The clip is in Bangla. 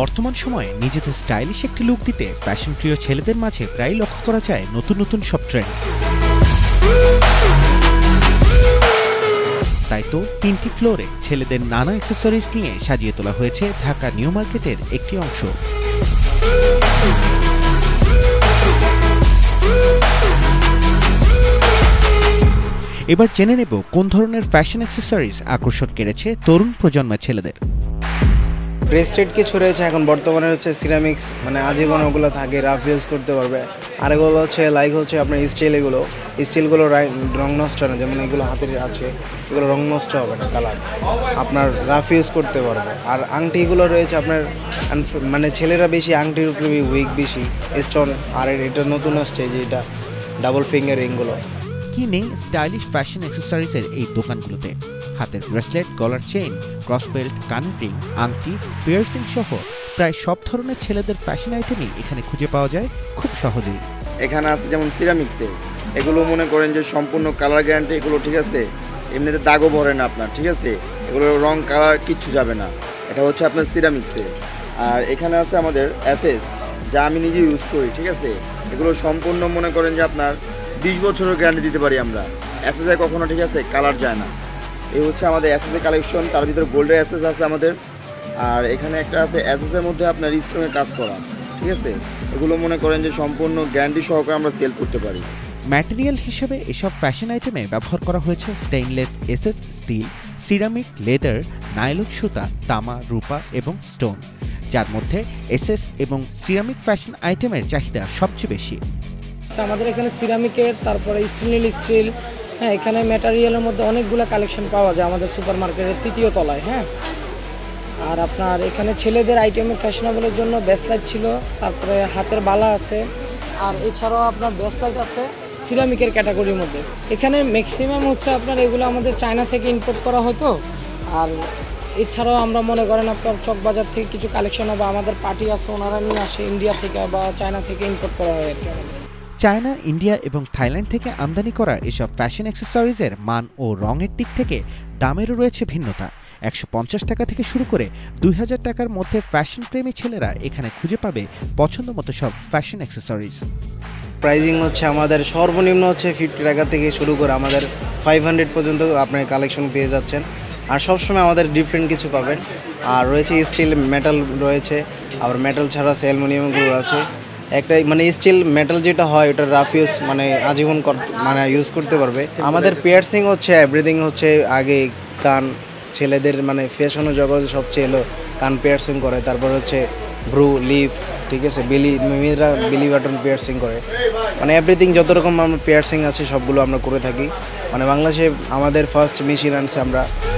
বর্তমান সময়ে নিজেদের স্টাইলিশ একটি লুক দিতে ফ্যাশন প্রিয় ছেলেদের মাঝে প্রায় লক্ষ্য করা যায় নতুন নতুন সব ট্রেন্ড। তাই তো তিনটি ফ্লোরে ছেলেদের নানা অ্যাক্সেসরিজ নিয়ে সাজিয়ে তোলা হয়েছে ঢাকা নিউ মার্কেটের একটি অংশ। এবার জেনে নেব কোন ধরনের ফ্যাশন অ্যাক্সেসরিজ আকর্ষণ কেড়েছে তরুণ প্রজন্মের ছেলেদের। ব্রেসলেটকে ছড়িয়েছে এখন বর্তমানে হচ্ছে সিরামিক্স, মানে আজীবন ওগুলো থাকে, রাফ ইউজ করতে পারবে। আর এগুলো হচ্ছে লাইক হচ্ছে আপনার স্টিল, এগুলো স্টিলগুলো রং নষ্ট হয় না, যেমন এগুলো হাতের আছে এগুলো রং নষ্ট হবে না, কালার আপনার রাফ ইউজ করতে পারবে। আর আংটিগুলো রয়েছে আপনার, মানে ছেলেরা বেশি আংটির উপরে উইক বেশি স্টোন। আর এটা নতুন আসছে যে এটা ডাবল ফিঙ্গার রিংগুলো। কি নেই স্টাইলিশ ফ্যাশন অ্যাক্সেসরিজের এই দোকানগুলোতে? হাতের ব্রেসলেট, গলার চেইন, ক্রস বেল্ট, কানের রিং, আংটি, পিয়ার্সিং সহ প্রায় সব ধরনের ছেলেদের ফ্যাশন আইটেমই এখানে খুঁজে পাওয়া যায় খুব সহজেই। এখানে আছে যেমন সিরামিক্সে, এগুলো মনে করেন যে সম্পূর্ণ কালার গ্যারান্টি, এগুলো ঠিক আছে, এমনিতে দাগও ভরে না আপনার, ঠিক আছে, এগুলো রং কালার কিচ্ছু যাবে না, এটা হচ্ছে আপনার সিরামিক্সে। আর এখানে আছে আমাদের অ্যাসেস, যা আমি নিজে ইউজ করি, ঠিক আছে, এগুলো সম্পূর্ণ মনে করেন যে আপনার 20 বছরের গ্যারান্টি দিতে পারি আমরা। অ্যাসেসে কখনো ঠিক আছে কালার যায় না। এই হচ্ছে আমাদের অ্যাসেসে কালেকশন, তার ভিতরে গোল্ডের অ্যাসেস আছে আমাদের। আর এখানে একটা আছে অ্যাসেসের মধ্যে আপনার স্টোনের কাজ করা, ঠিক আছে, এগুলো মনে করেন যে সম্পূর্ণ গ্যারান্টি সহকারে আমরা সেল করতে পারি। ম্যাটেরিয়াল হিসেবে এসব ফ্যাশন আইটেমে ব্যবহার করা হয়েছে stainless SS steel, ceramic, leather, nylon সুতা, তামা, রূপা এবং স্টোন, যার মধ্যে এসএস এবং সিরামিক ফ্যাশন আইটেমের চাহিদা সবচেয়ে বেশি। আমাদের এখানে সিরামিকের, তারপরে স্টেইনলেস স্টিল, হ্যাঁ, এখানে ম্যাটেরিয়ালের মধ্যে অনেকগুলো কালেকশন পাওয়া যায় আমাদের সুপার মার্কেটের 3য় তলায়। হ্যাঁ, আর আপনার এখানে ছেলেদের আইটেমে ফ্যাশনেবলের জন্য ব্রেসলেট ছিল, তারপরে হাতের বালা আছে, আর এছাড়াও আপনার ব্রেসলেট আছে সিরামিকের ক্যাটাগরির মধ্যে। এখানে ম্যাক্সিমাম হচ্ছে আপনার এগুলো আমাদের চায়না থেকে ইম্পোর্ট করা হতো। আর এছাড়াও আমরা মনে করেন আপনার চকবাজার থেকে কিছু কালেকশন, বা আমাদের পার্টি আছে ওনারা নিয়ে আসে ইন্ডিয়া থেকে বা চায়না থেকে ইম্পোর্ট করা হয়। চায়না, ইন্ডিয়া এবং থাইল্যান্ড থেকে আমদানি করা এসব ফ্যাশন অ্যাক্সেসরিজের মান ও রঙের দিক থেকে দামেরও রয়েছে ভিন্নতা। 150 টাকা থেকে শুরু করে 2000 টাকার মধ্যে ফ্যাশন প্রেমী ছেলেরা এখানে খুঁজে পাবে পছন্দ মতো সব ফ্যাশন অ্যাক্সেসরিজ। প্রাইজিং হচ্ছে আমাদের সর্বনিম্ন হচ্ছে 50 টাকা থেকে শুরু করে আমাদের 500 পর্যন্ত আপনার কালেকশন পেয়ে যাচ্ছেন। আর সবসময় আমাদের ডিফারেন্ট কিছু পাবেন। আর রয়েছে স্টিল, মেটাল রয়েছে, আবার মেটাল ছাড়া অ্যালুমিনিয়ামগুলো আছে। একটা মানে স্টিল মেটাল যেটা হয় ওটা রাফ ইউজ, মানে আজীবন মানে ইউজ করতে পারবে। আমাদের পিয়ার্সিং হচ্ছে এভরিথিং হচ্ছে আগে কান, ছেলেদের মানে ফ্যাশন জগতে সবচেয়ে এলো কান পিয়ার্সিং করে, তারপর হচ্ছে ব্রু, লিপ, ঠিক আছে, বেলি, মেয়েরা বেলি বাটন পিয়ার্সিং করে, মানে এভরিথিং যত রকম আমরা পিয়ার্সিং আছে সবগুলো আমরা করে থাকি। মানে বাংলাদেশে আমাদের ফার্স্ট মেশিন আনছে আমরা।